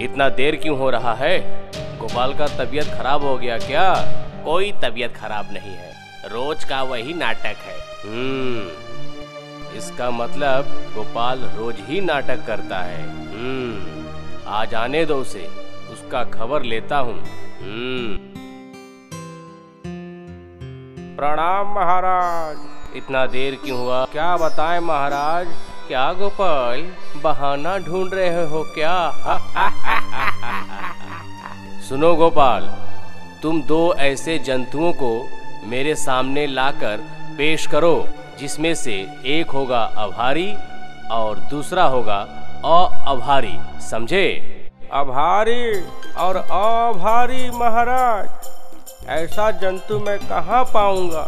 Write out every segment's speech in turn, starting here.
इतना देर क्यों हो रहा है? गोपाल का तबीयत खराब हो गया क्या? कोई तबीयत खराब नहीं है, रोज का वही नाटक है। इसका मतलब गोपाल रोज ही नाटक करता है। आज आने दो उसे, उसका खबर लेता हूँ। प्रणाम महाराज। इतना देर क्यों हुआ? क्या बताएं महाराज? क्या गोपाल बहाना ढूंढ रहे हो क्या? सुनो गोपाल, तुम दो ऐसे जंतुओं को मेरे सामने लाकर पेश करो जिसमें से एक होगा आभारी और दूसरा होगा अआभारी, समझे? आभारी और अभारी महाराज, ऐसा जंतु मैं कहाँ पाऊंगा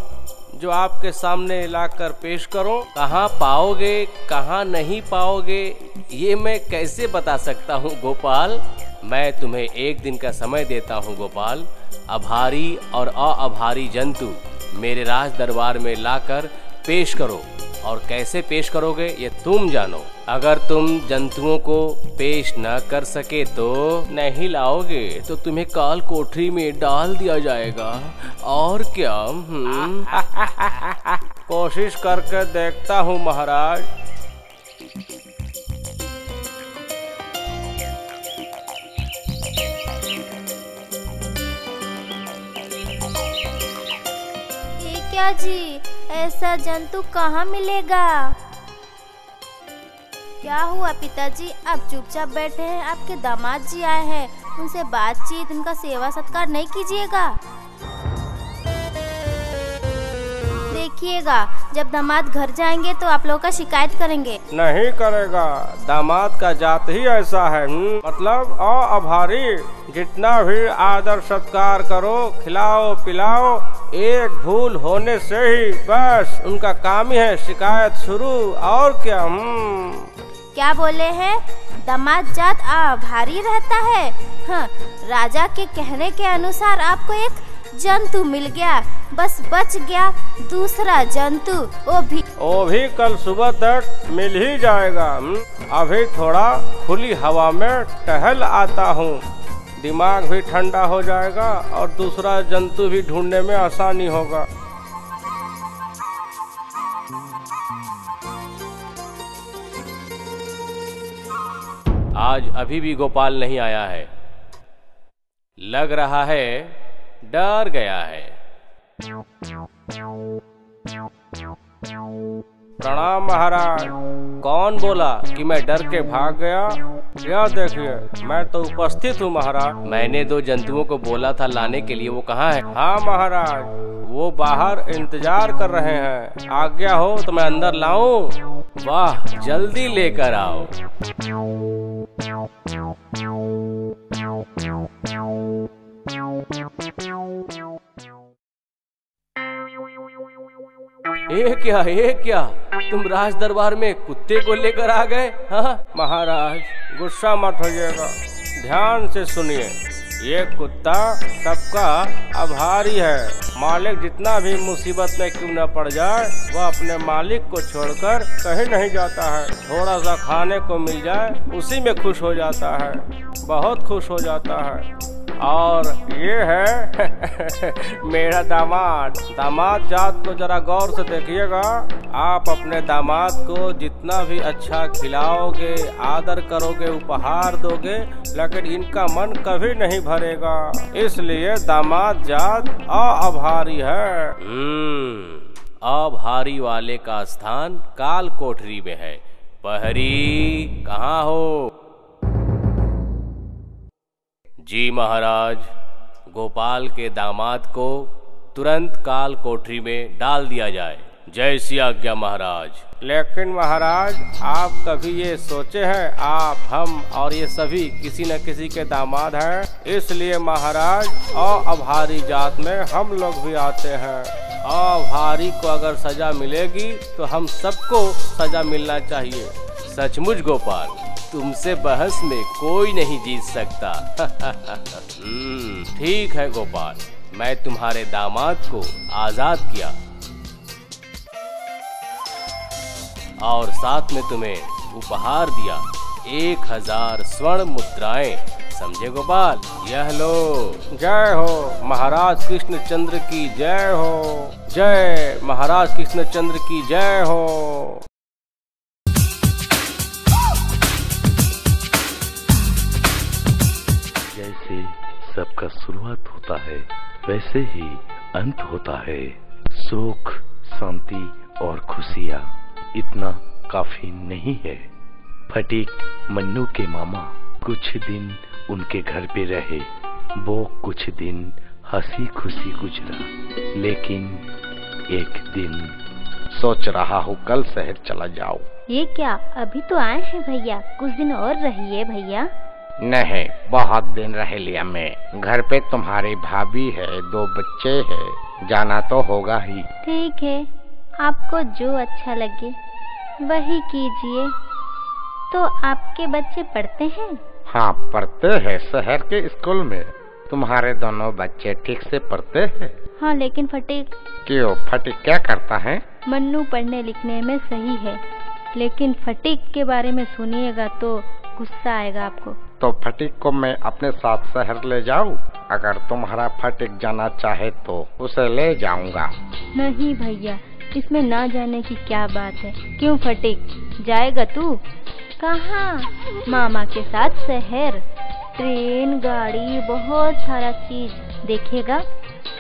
जो आपके सामने लाकर पेश करो? कहाँ पाओगे कहाँ नहीं पाओगे ये मैं कैसे बता सकता हूँ गोपाल? मैं तुम्हें एक दिन का समय देता हूँ गोपाल। आभारी और अआभारी जंतु मेरे राज दरबार में लाकर पेश करो, और कैसे पेश करोगे ये तुम जानो। अगर तुम जंतुओं को पेश न कर सके तो नहीं लाओगे तो तुम्हें काल कोठरी में डाल दिया जाएगा, और क्या। कोशिश करके देखता हूँ महाराज। ये क्या जी, ऐसा जंतु कहाँ मिलेगा? क्या हुआ पिताजी, आप चुपचाप बैठे हैं? आपके दामाद जी आए हैं, उनसे बातचीत, उनका सेवा सत्कार नहीं कीजिएगा? देखिएगा, जब दामाद घर जाएंगे तो आप लोगों का शिकायत करेंगे। नहीं करेगा, दामाद का जात ही ऐसा है। मतलब अआभारी, जितना भी आदर सत्कार करो, खिलाओ पिलाओ, एक भूल होने से ही बस उनका काम ही है शिकायत शुरू, और क्या। क्या बोले हैं? दामाद जात आभारी रहता है। हाँ, राजा के कहने के अनुसार आपको एक जंतु मिल गया, बस बच गया दूसरा जंतु, वो भी कल सुबह तक मिल ही जाएगा। अभी थोड़ा खुली हवा में टहल आता हूँ, दिमाग भी ठंडा हो जाएगा और दूसरा जंतु भी ढूंढने में आसानी होगा। आज अभी भी गोपाल नहीं आया है, लग रहा है डर गया है। प्रणाम महाराज। कौन बोला कि मैं डर के भाग गया? यह देखिए, मैं तो उपस्थित हूँ महाराज। मैंने दो जंतुओं को बोला था लाने के लिए, वो कहाँ है? हाँ महाराज, वो बाहर इंतजार कर रहे हैं। आज्ञा हो तो मैं अंदर लाऊं? वाह, जल्दी लेकर आओ। ये क्या, तुम राज दरबार में कुत्ते को लेकर आ गए? हाँ महाराज, गुस्सा मत होइएगा, ध्यान से सुनिए। ये कुत्ता सबका आभारी है। मालिक जितना भी मुसीबत में क्यों न पड़ जाए, वह अपने मालिक को छोड़कर कहीं नहीं जाता है। थोड़ा सा खाने को मिल जाए उसी में खुश हो जाता है, बहुत खुश हो जाता है। और ये है मेरा दामाद। दामाद जात को जरा गौर से देखिएगा। आप अपने दामाद को जितना भी अच्छा खिलाओगे, आदर करोगे, उपहार दोगे, लेकिन इनका मन कभी नहीं भरेगा, इसलिए दामाद जात अआभारी है। अभारी वाले का स्थान काल कोठरी में है। पहरी कहाँ हो? जी महाराज, गोपाल के दामाद को तुरंत काल कोठरी में डाल दिया जाए। जैसी आज्ञा महाराज। लेकिन महाराज, आप कभी ये सोचे हैं, आप, हम और ये सभी किसी न किसी के दामाद हैं, इसलिए महाराज अआभारी जात में हम लोग भी आते हैं। अआभारी को अगर सजा मिलेगी तो हम सबको सजा मिलना चाहिए। सचमुच गोपाल, तुमसे बहस में कोई नहीं जीत सकता। ठीक है गोपाल, मैं तुम्हारे दामाद को आजाद किया और साथ में तुम्हें उपहार दिया 1000 स्वर्ण मुद्राएं। समझे गोपाल? यह लो। जय हो महाराज कृष्णचंद्र की जय हो। जय महाराज कृष्णचंद्र की जय हो। जैसे सबका शुरुआत होता है वैसे ही अंत होता है। सुख, शांति और खुशियाँ, इतना काफी नहीं है। फटीक मन्नू के मामा कुछ दिन उनके घर पे रहे। वो कुछ दिन हंसी खुशी गुजरा, लेकिन एक दिन सोच रहा हूँ कल शहर चला जाओ। ये क्या, अभी तो आए हैं भैया, कुछ दिन और रहिए भैया। नहीं, बहुत दिन रह लिया मैं। घर पे तुम्हारी भाभी है, 2 बच्चे हैं, जाना तो होगा ही। ठीक है, आपको जो अच्छा लगे वही कीजिए। तो आपके बच्चे पढ़ते हैं? हाँ, पढ़ते हैं शहर के स्कूल में। तुम्हारे दोनों बच्चे ठीक से पढ़ते हैं? हाँ, लेकिन फटीक। क्यों, फटीक क्या करता है? मन्नू पढ़ने लिखने में सही है, लेकिन फटीक के बारे में सुनिएगा तो गुस्सा आएगा आपको। तो फटीक को मैं अपने साथ शहर ले जाऊं? अगर तुम्हारा फटीक जाना चाहे तो उसे ले जाऊंगा। नहीं भैया, इसमें ना जाने की क्या बात है। क्यों फटीक, जाएगा तू? कहाँ? मामा के साथ शहर, ट्रेन, गाड़ी, बहुत सारा चीज देखेगा।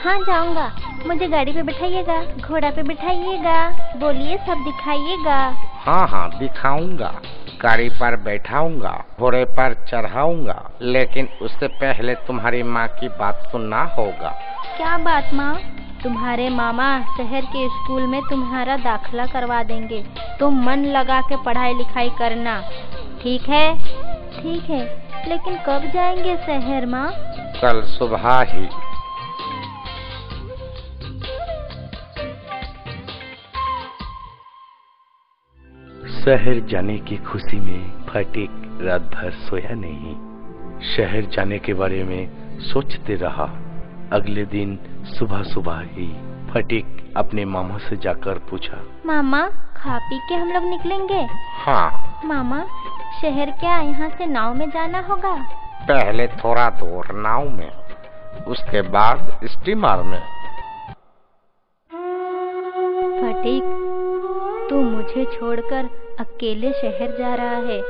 हाँ जाऊंगा। मुझे गाड़ी पे बिठाइएगा, घोड़ा पे बिठाइएगा, बोलिए सब दिखाइएगा। हाँ हाँ दिखाऊंगा, गाड़ी पर बैठाऊंगा, घोड़े पर चढ़ाऊंगा, लेकिन उससे पहले तुम्हारी माँ की बात सुनना होगा। क्या बात माँ? तुम्हारे मामा शहर के स्कूल में तुम्हारा दाखिला करवा देंगे, तुम मन लगा के पढ़ाई लिखाई करना, ठीक है? ठीक है, लेकिन कब जाएंगे शहर माँ? कल सुबह ही। शहर जाने की खुशी में फटीक रात भर सोया नहीं। शहर जाने के बारे में सोचते रहा। अगले दिन सुबह सुबह ही फटीक अपने मामा से जाकर पूछा, मामा खा पी के हम लोग निकलेंगे? हाँ। मामा शहर क्या यहाँ से नाव में जाना होगा? पहले थोड़ा दूर नाव में, उसके बाद स्टीमर में। फटीक तू मुझे छोड़कर अकेले शहर जा रहा है,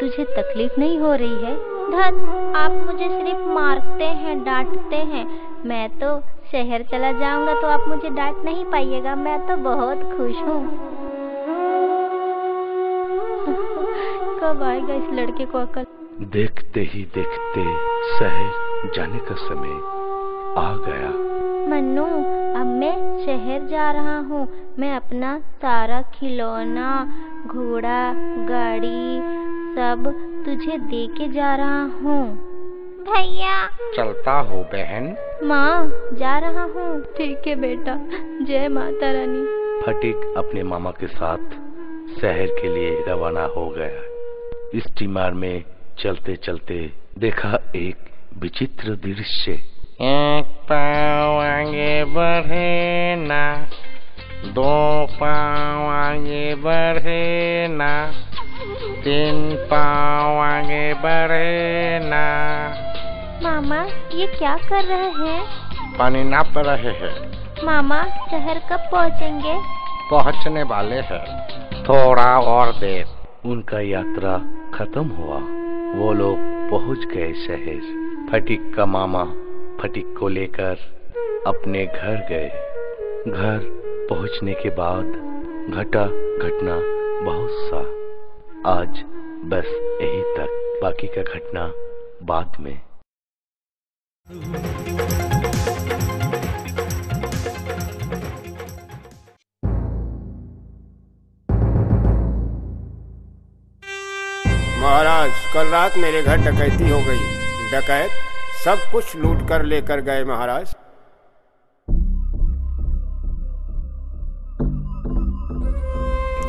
तुझे तकलीफ नहीं हो रही है? धन, आप मुझे सिर्फ मारते हैं, डांटते हैं। मैं तो शहर चला जाऊंगा तो आप मुझे डांट नहीं पाइएगा, मैं तो बहुत खुश हूँ। कब आएगा इस लड़के को अकल? देखते ही देखते शहर जाने का समय आ गया। मन्नू, अब मैं शहर जा रहा हूँ। मैं अपना सारा खिलौना, घोड़ा, गाड़ी सब तुझे दे के जा रहा हूँ। भैया। चलता हो बहन। माँ जा रहा हूँ। ठीक है बेटा, जय माता रानी। फटीक अपने मामा के साथ शहर के लिए रवाना हो गया। स्टीमर में चलते चलते देखा एक विचित्र दृश्य। एक पाँव आगे बढ़े ना, 2 पाँव आगे बढ़े ना, 3 पाँव आगे बढ़े ना। मामा ये क्या कर रहे हैं? पानी नाप रहे हैं। मामा शहर कब पहुँचेंगे? पहुँचने वाले हैं, थोड़ा और देर। उनका यात्रा खत्म हुआ, वो लोग पहुँच गए शहर। फटीक का मामा फटीक को लेकर अपने घर गए। घर पहुंचने के बाद घटा घटना बहुत सा। आज बस यही तक, बाकी का घटना बाद में। महाराज, कल रात मेरे घर डकैती हो गई। डकैत सब कुछ लूट कर लेकर गए महाराज।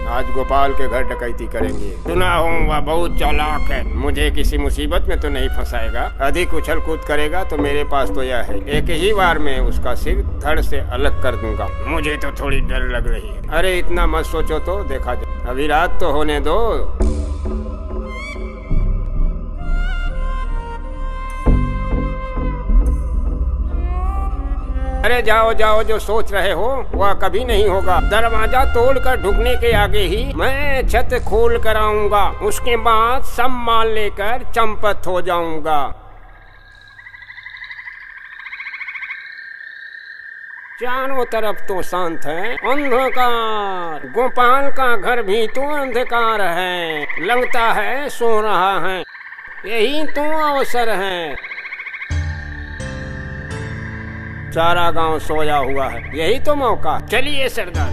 आज गोपाल के घर डकैती करेंगे। सुना हूँ वह बहुत चालाक है, मुझे किसी मुसीबत में तो नहीं फंसाएगा। अधिक उछल कूद करेगा तो मेरे पास तो यह है, एक ही बार में उसका सिर धड़ से अलग कर दूंगा। मुझे तो थोड़ी डर लग रही है। अरे इतना मत सोचो, तो देखा जाए। अभी रात तो होने दो। अरे जाओ जाओ, जो सोच रहे हो वह कभी नहीं होगा। दरवाजा तोड़कर ढुकने के आगे ही मैं छत खोल कर आऊंगा, उसके बाद सम्मान लेकर चंपत हो जाऊंगा। चारों तरफ तो शांत है, अंधकार। गोपाल का घर भी तो अंधकार है, लगता है सो रहा है। यही तो अवसर है। सारा गांव सोया हुआ है, यही तो मौका। चलिए सरदार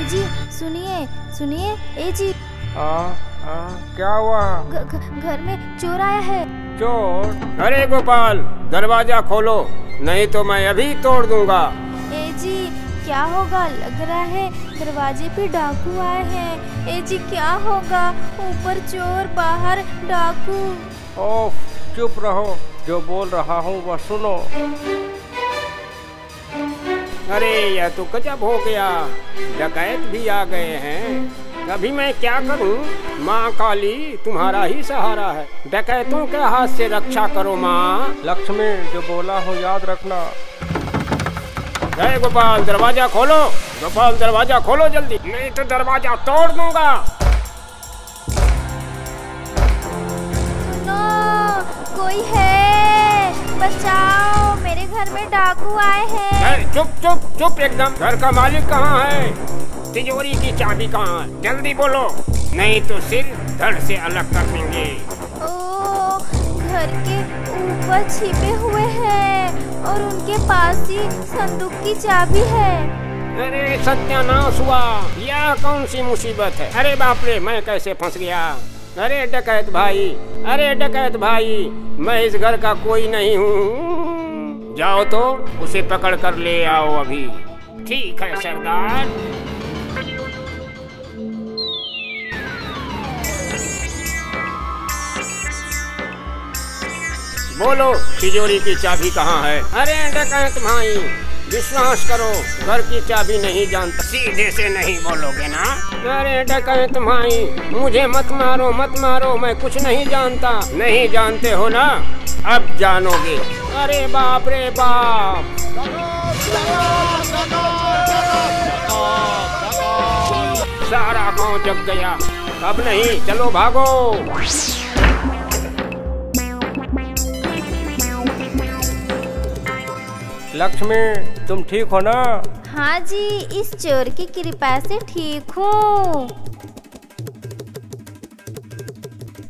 जी। जी सुनिए सुनिए। ए जी। हाँ क्या हुआ? घर में चोर आया है। चोर? अरे गोपाल दरवाजा खोलो, नहीं तो मैं अभी तोड़ दूंगा। ए जी क्या होगा? लग रहा है दरवाजे पे डाकू आए हैं। ए जी क्या होगा? ऊपर चोर, बाहर डाकू। ओह चुप रहो, जो बोल रहा हूँ वह सुनो। अरे यह तो गजब हो गया, डकैत भी आ गए हैं। अभी मैं क्या करूं? माँ काली तुम्हारा ही सहारा है, डकैतों के हाथ से रक्षा करो माँ। लक्ष्मी जो बोला हो याद रखना। अरे गोपाल दरवाजा खोलो, गोपाल दरवाजा खोलो जल्दी, नहीं तो दरवाजा तोड़ दूंगा। नो, कोई है, बचाओ, मेरे घर में डाकू आए हैं। चुप चुप चुप एकदम। घर का मालिक कहाँ है? तिजोरी की चाबी कहाँ है? जल्दी बोलो, नहीं तो सिर धड़ से अलग कर देंगे। ओह, घर के ऊपर छिपे हुए हैं और उनके पास ही संदूक की चाबी है। अरे सत्यानाश हुआ, यह कौन सी मुसीबत है? अरे बाप रे, मैं कैसे फंस गया? अरे डकैत भाई, अरे डकैत भाई, मैं इस घर का कोई नहीं हूँ। जाओ तो उसे पकड़ कर ले आओ अभी। ठीक है सरदार। बोलो तिजोरी की चाबी कहाँ है? अरे डकैत भाई विश्वास करो, घर की चाबी नहीं जानता। सीधे से नहीं बोलोगे ना? अरे डकैत भाई मुझे मत मारो मत मारो, मैं कुछ नहीं जानता। नहीं जानते हो ना, अब जानोगे। अरे बाप रे बाप। सारा गाँव जग गया। अब नहीं, चलो भागो। लक्ष्मी तुम ठीक हो ना? हाँ जी, इस चोर की कृपा से ठीक हूँ।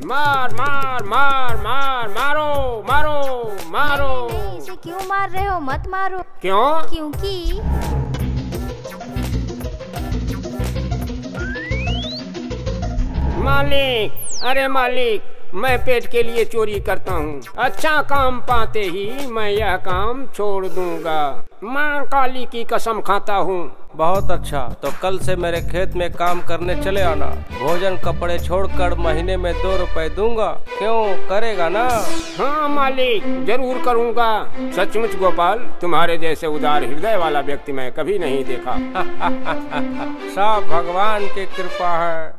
मार मार मार मार मारो मारो मारो। नहीं, इसे क्यों मार रहे हो? मत मारो। क्यों? क्योंकि मालिक, अरे मालिक मैं पेट के लिए चोरी करता हूँ, अच्छा काम पाते ही मैं यह काम छोड़ दूंगा। माँ काली की कसम खाता हूँ। बहुत अच्छा, तो कल से मेरे खेत में काम करने चले आना। भोजन कपड़े छोड़कर महीने में 2 रुपए दूंगा। क्यों, करेगा ना? हाँ मालिक जरूर करूँगा। सचमुच गोपाल तुम्हारे जैसे उदार हृदय वाला व्यक्ति मैं कभी नहीं देखा। सब भगवान की कृपा है।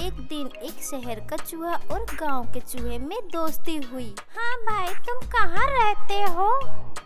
एक दिन एक शहर का चूहा और गांव के चूहे में दोस्ती हुई। हाँ भाई तुम कहाँ रहते हो?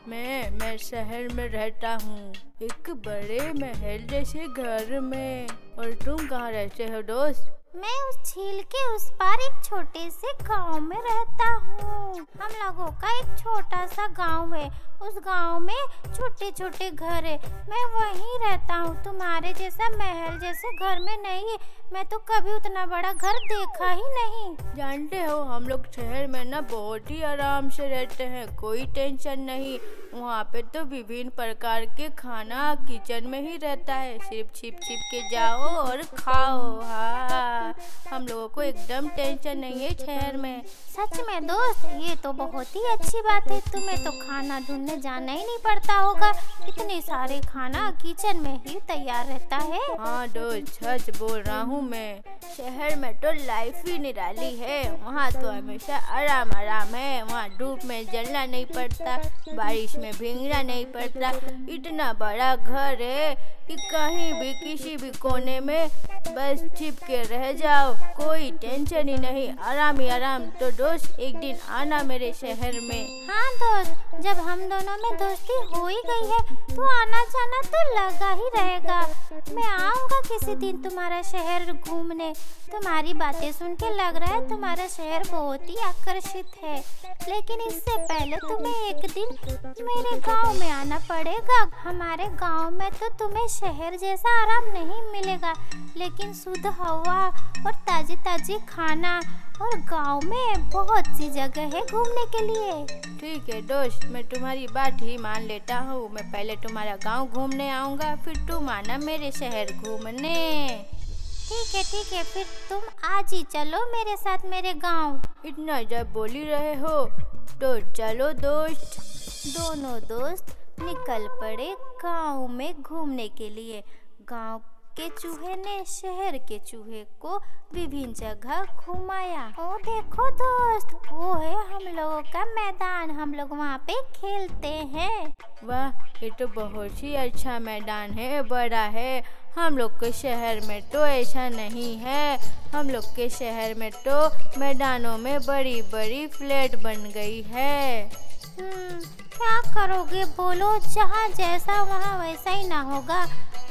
मैं शहर में रहता हूँ, एक बड़े महल जैसे घर में। और तुम कहाँ रहते हो दोस्त? मैं उस झील के उस पार एक छोटे से गांव में रहता हूँ। हम लोगों का एक छोटा सा गांव है। उस गांव में छोटे छोटे घर है। मैं वहीं रहता हूँ। तुम्हारे जैसा महल जैसे घर में नहीं है। मैं तो कभी उतना बड़ा घर देखा ही नहीं। जानते हो हम लोग शहर में ना बहुत ही आराम से रहते हैं, कोई टेंशन नहीं। वहाँ पे तो विभिन्न प्रकार के खाना किचन में ही रहता है, सिर्फ छिप के जाओ और खाओ। हाँ, हम लोगों को एकदम टेंशन नहीं है शहर में। सच में दोस्त, ये तो बहुत ही अच्छी बात है। तुम्हें तो खाना ढूंढने जाना ही नहीं पड़ता होगा, इतने सारे खाना किचन में ही तैयार रहता है। हाँ दोस्त, सच बोल रहा हूँ मैं। शहर में तो लाइफ ही निराली है। वहाँ तो हमेशा आराम आराम है। वहाँ धूप में जलना नहीं पड़ता, बारिश में भीगना नहीं पड़ता। इतना बड़ा घर है कि कहीं भी किसी भी कोने में बस छिप के रह जाओ, कोई टेंशन ही नहीं, आराम ही आराम। तो दोस्त एक दिन आना मेरे शहर में। हाँ दोस्त, जब हम दोनों में दोस्ती हो ही गई है तो आना जाना तो लगा ही रहेगा। मैं आऊँगा किसी दिन तुम्हारा शहर घूमने। तुम्हारी बातें सुन के लग रहा है तुम्हारा शहर बहुत ही आकर्षित है, लेकिन इससे पहले तुम्हें एक दिन मेरे गाँव में आना पड़ेगा। हमारे गाँव में तो तुम्हें शहर जैसा आराम नहीं मिलेगा, लेकिन शुद्ध हवा और ताजे ताजे खाना और गांव में बहुत सी जगह है घूमने के लिए। ठीक है दोस्त, मैं तुम्हारी बात ही मान लेता हूँ। मैं पहले तुम्हारा गांव घूमने आऊँगा, फिर तुम आना मेरे शहर घूमने। ठीक है ठीक है, फिर तुम आज ही चलो मेरे साथ मेरे गाँव। इतना जब बोल ही रहे हो तो चलो दोस्त। दोनों दोस्त निकल पड़े गांव में घूमने के लिए। गांव के चूहे ने शहर के चूहे को विभिन्न जगह घुमाया। ओ देखो दोस्त, वो है हम लोगों का मैदान। हम लोग वहाँ पे खेलते हैं। वाह, ये तो बहुत ही अच्छा मैदान है, बड़ा है। हम लोग के शहर में तो ऐसा नहीं है। हम लोग के शहर में तो मैदानों में बड़ी बड़ी फ्लैट बन गई है। क्या करोगे बोलो, जहाँ जैसा वहाँ वैसा ही ना होगा।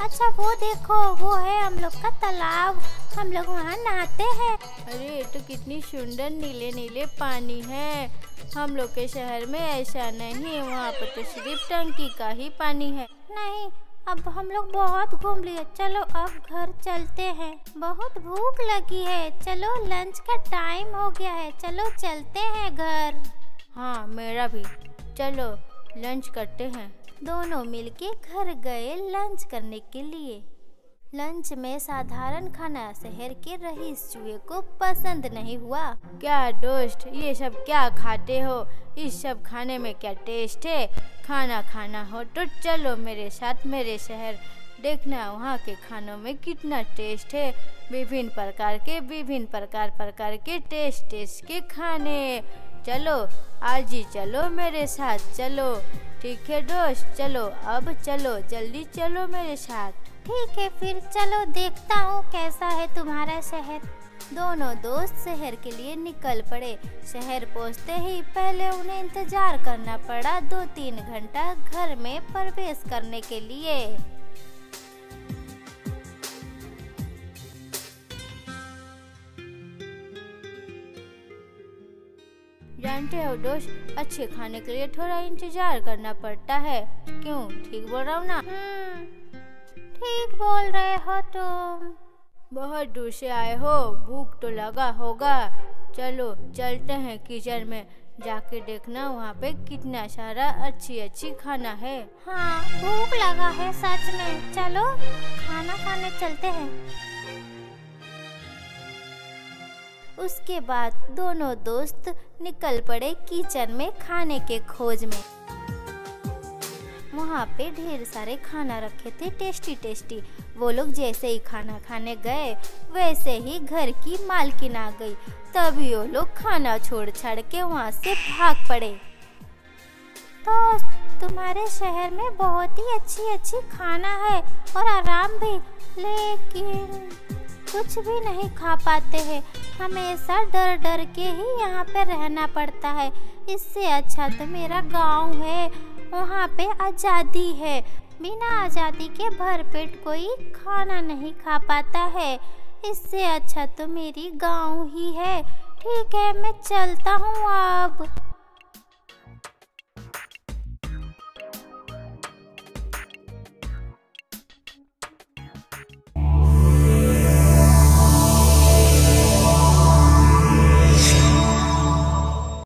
अच्छा वो देखो, वो है हम लोग का तालाब। हम लोग वहाँ नहाते हैं। अरे तो कितनी सुंदर नीले नीले पानी है। हम लोग के शहर में ऐसा नहीं, वहाँ पर तो सिर्फ टंकी का ही पानी है। नहीं, अब हम लोग बहुत घूम लिए, चलो अब घर चलते हैं। बहुत भूख लगी है। चलो लंच का टाइम हो गया है, चलो चलते हैं घर। हाँ मेरा भी, चलो लंच करते हैं। दोनों मिलके घर गए लंच करने के लिए। लंच में साधारण खाना शहर के रईस चूहे को पसंद नहीं हुआ। क्या दोस्त, ये सब क्या खाते हो? इस सब खाने में क्या टेस्ट है? खाना खाना हो तो चलो मेरे साथ मेरे शहर। देखना वहाँ के खानों में कितना टेस्ट है, विभिन्न प्रकार के टेस्ट के खाने। चलो आज ही चलो मेरे साथ। चलो ठीक है दोस्त, चलो अब चलो, जल्दी चलो मेरे साथ। ठीक है फिर चलो, देखता हूँ कैसा है तुम्हारा शहर। दोनों दोस्त शहर के लिए निकल पड़े। शहर पहुँचते ही पहले उन्हें इंतजार करना पड़ा 2-3 घंटा घर में प्रवेश करने के लिए। जानते हो दोस्त, अच्छे खाने के लिए थोड़ा इंतजार करना पड़ता है। क्यों, ठीक बोल रहा हूँ ना? ठीक बोल रहे हो तुम। बहुत दूर से आए हो, भूख तो लगा होगा। चलो चलते हैं किचन में, जाके देखना वहाँ पे कितना सारा अच्छी अच्छी खाना है। हाँ भूख लगा है सच में, चलो खाना खाने चलते हैं। उसके बाद दोनों दोस्त निकल पड़े किचन में खाने के खोज में। वहाँ पे ढेर सारे खाना रखे थे टेस्टी टेस्टी। वो लोग जैसे ही खाना खाने गए वैसे ही घर की मालकिन आ गई। तभी वो लोग खाना छोड़ छाड़ के वहाँ से भाग पड़े। दोस्त, तुम्हारे शहर में बहुत ही अच्छी अच्छी खाना है और आराम भी, लेकिन कुछ भी नहीं खा पाते हैं। हमेशा डर डर के ही यहाँ पे रहना पड़ता है। इससे अच्छा तो मेरा गांव है, वहाँ पे आज़ादी है। बिना आज़ादी के भरपेट कोई खाना नहीं खा पाता है। इससे अच्छा तो मेरी गांव ही है। ठीक है, मैं चलता हूँ अब।